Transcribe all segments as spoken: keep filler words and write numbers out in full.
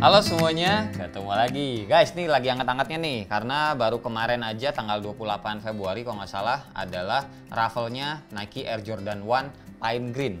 Halo semuanya, ketemu lagi. Guys, nih lagi hangat-hangatnya nih, karena baru kemarin aja tanggal dua puluh delapan Februari kalau nggak salah adalah raffle-nya Nike Air Jordan One Pine Green.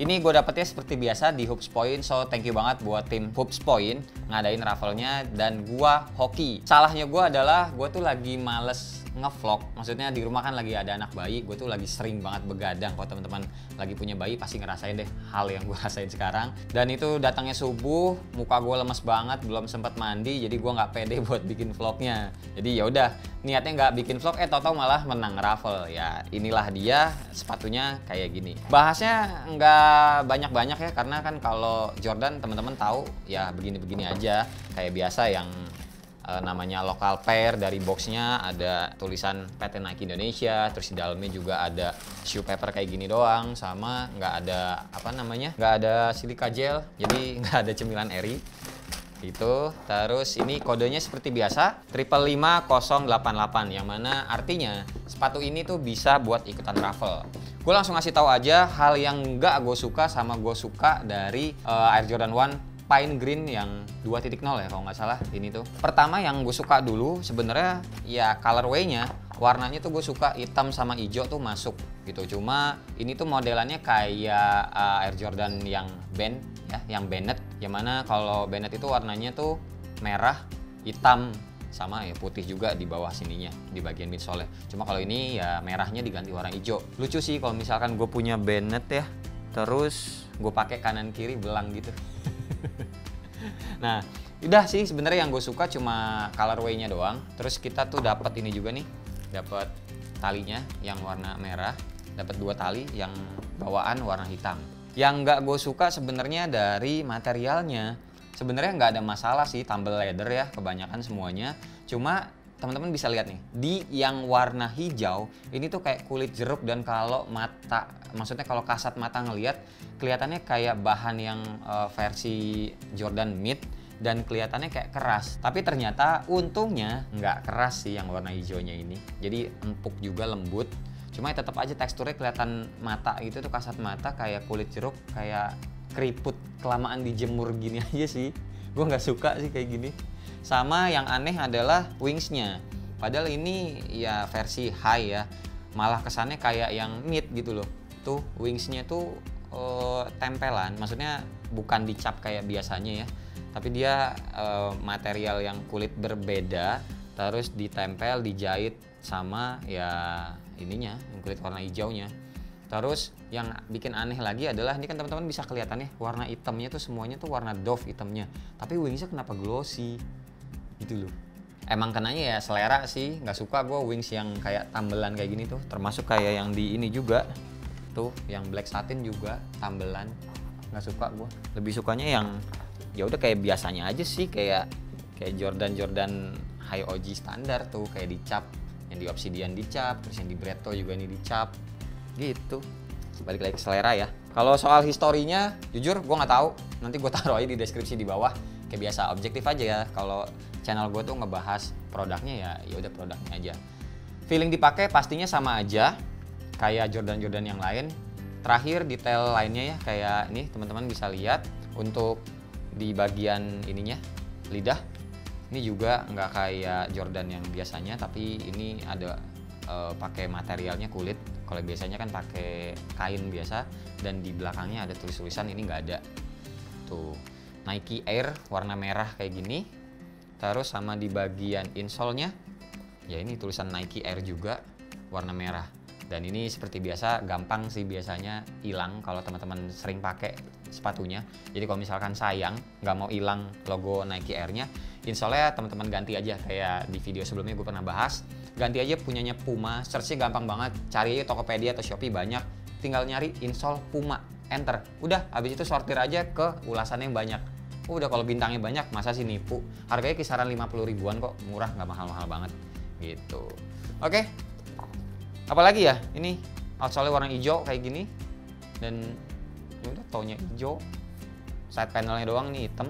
Ini gue dapetnya seperti biasa di Hoops Point, so thank you banget buat tim Hoops Point ngadain raffle-nya dan gue hoki. Salahnya gue adalah gue tuh lagi males ngevlog, maksudnya di rumah kan lagi ada anak bayi, gue tuh lagi sering banget begadang. Kalau teman-teman lagi punya bayi pasti ngerasain deh hal yang gue rasain sekarang. Dan itu datangnya subuh, muka gue lemes banget, belum sempat mandi, jadi gue nggak pede buat bikin vlognya. Jadi ya udah, niatnya nggak bikin vlog, eh tau-tau malah menang raffle. Ya inilah dia, sepatunya kayak gini. Bahasnya nggak banyak-banyak ya, karena kan kalau Jordan teman-teman tahu ya begini-begini aja, kayak biasa yang E, namanya lokal pair. Dari boxnya ada tulisan P T Nike Indonesia, terus di dalamnya juga ada shoe paper kayak gini doang, sama nggak ada apa namanya, nggak ada silika gel, jadi nggak ada cemilan eri itu. Terus ini kodenya seperti biasa triple lima nol delapan delapan, yang mana artinya sepatu ini tuh bisa buat ikutan raffle. Gue langsung ngasih tahu aja hal yang nggak gue suka sama gue suka dari e, Air Jordan One Pine Green yang dua titik nol ya kalau nggak salah ini tuh. Pertama yang gue suka dulu sebenarnya ya colorway-nya, warnanya tuh gue suka hitam sama hijau tuh masuk gitu. Cuma ini tuh modelannya kayak uh, Air Jordan yang Banned ya, yang Bennett. Yang mana kalau Bennett itu warnanya tuh merah, hitam sama ya putih juga di bawah sininya di bagian midsole. Cuma kalau ini ya merahnya diganti warna hijau. Lucu sih kalau misalkan gue punya Bennett ya, terus gue pakai kanan kiri belang gitu. Nah, udah sih sebenarnya yang gue suka cuma colorway-nya doang. Terus kita tuh dapat ini juga nih, dapat talinya yang warna merah, dapat dua tali yang bawaan warna hitam. Yang nggak gue suka sebenarnya dari materialnya, sebenarnya nggak ada masalah sih tumble leather ya kebanyakan semuanya. Cuma teman-teman bisa lihat nih, di yang warna hijau ini tuh kayak kulit jeruk, dan kalau mata, maksudnya kalau kasat mata ngelihat kelihatannya kayak bahan yang uh, versi Jordan mid dan kelihatannya kayak keras. Tapi ternyata untungnya nggak keras sih yang warna hijaunya ini. Jadi empuk juga, lembut. Cuma ya tetap aja teksturnya kelihatan mata itu tuh kasat mata kayak kulit jeruk, kayak keriput kelamaan dijemur gini aja sih. Gue nggak suka sih kayak gini. Sama yang aneh adalah wingsnya, padahal ini ya versi high ya, malah kesannya kayak yang mid gitu loh. Tuh wingsnya tuh uh, tempelan, maksudnya bukan dicap kayak biasanya ya, tapi dia uh, material yang kulit berbeda, terus ditempel, dijahit sama ya ininya yang kulit warna hijaunya. Terus yang bikin aneh lagi adalah ini kan teman-teman bisa kelihatan ya warna hitamnya tuh semuanya tuh warna doff hitamnya, tapi wingsnya kenapa glossy gitu loh. Emang kenanya ya selera sih, nggak suka gue wings yang kayak tambelan kayak gini tuh. Termasuk kayak yang di ini juga tuh, yang black satin juga tambelan, nggak suka gue. Lebih sukanya yang ya udah kayak biasanya aja sih, kayak kayak Jordan Jordan high O G standar tuh, kayak dicap, yang di obsidian dicap, terus yang di breto juga ini dicap gitu. Balik lagi ke selera ya. Kalau soal historinya jujur gue nggak tahu, nanti gue taruh aja di deskripsi di bawah. Kayak biasa objektif aja ya, kalau channel gue tuh ngebahas produknya ya ya udah produknya aja. Feeling dipakai pastinya sama aja kayak Jordan-Jordan yang lain. Terakhir detail lainnya ya, kayak ini teman-teman bisa lihat untuk di bagian ininya lidah. Ini juga nggak kayak Jordan yang biasanya, tapi ini ada e, pakai materialnya kulit. Kalau biasanya kan pakai kain biasa, dan di belakangnya ada tulis-tulisan, ini nggak ada tuh. Nike Air warna merah kayak gini. Terus sama di bagian insole-nya ya ini tulisan Nike Air juga warna merah. Dan ini seperti biasa gampang sih biasanya hilang kalau teman-teman sering pakai sepatunya. Jadi kalau misalkan sayang nggak mau hilang logo Nike Air-nya, insole-nya teman-teman ganti aja kayak di video sebelumnya gue pernah bahas. Ganti aja punyanya Puma, search-nya gampang banget. Cari aja Tokopedia atau Shopee banyak, tinggal nyari insole Puma, enter. Udah, habis itu sortir aja ke ulasannya yang banyak. Oh, udah kalau bintangnya banyak masa sih nipu. Harganya kisaran lima puluh ribuan kok, murah, nggak mahal-mahal banget gitu. Oke, apalagi ya, ini outsole warna hijau kayak gini, dan ya udah taunya hijau, side panelnya doang nih hitam.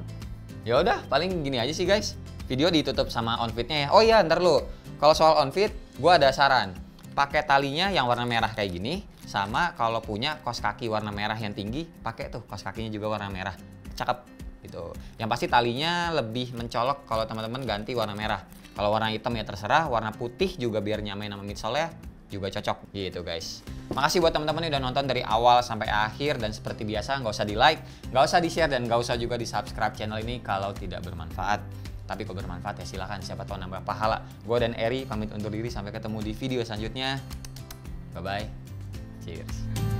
Ya udah paling gini aja sih guys, video ditutup sama outfitnya ya. Oh iya ntar lu, kalau soal outfit gue ada saran, pakai talinya yang warna merah kayak gini, sama kalau punya kaos kaki warna merah yang tinggi, pakai tuh kaos kakinya juga warna merah, cakep. gitu. Yang pasti talinya lebih mencolok kalau teman-teman ganti warna merah. Kalau warna hitam ya terserah, warna putih juga biar nyamain sama midsole ya juga cocok gitu guys. Makasih buat teman-teman yang udah nonton dari awal sampai akhir, dan seperti biasa nggak usah di like, nggak usah di share, dan nggak usah juga di subscribe channel ini kalau tidak bermanfaat. Tapi kalau bermanfaat ya silahkan, siapa tahu nambah pahala. Gue dan Eri pamit undur diri, sampai ketemu di video selanjutnya. Bye bye, cheers.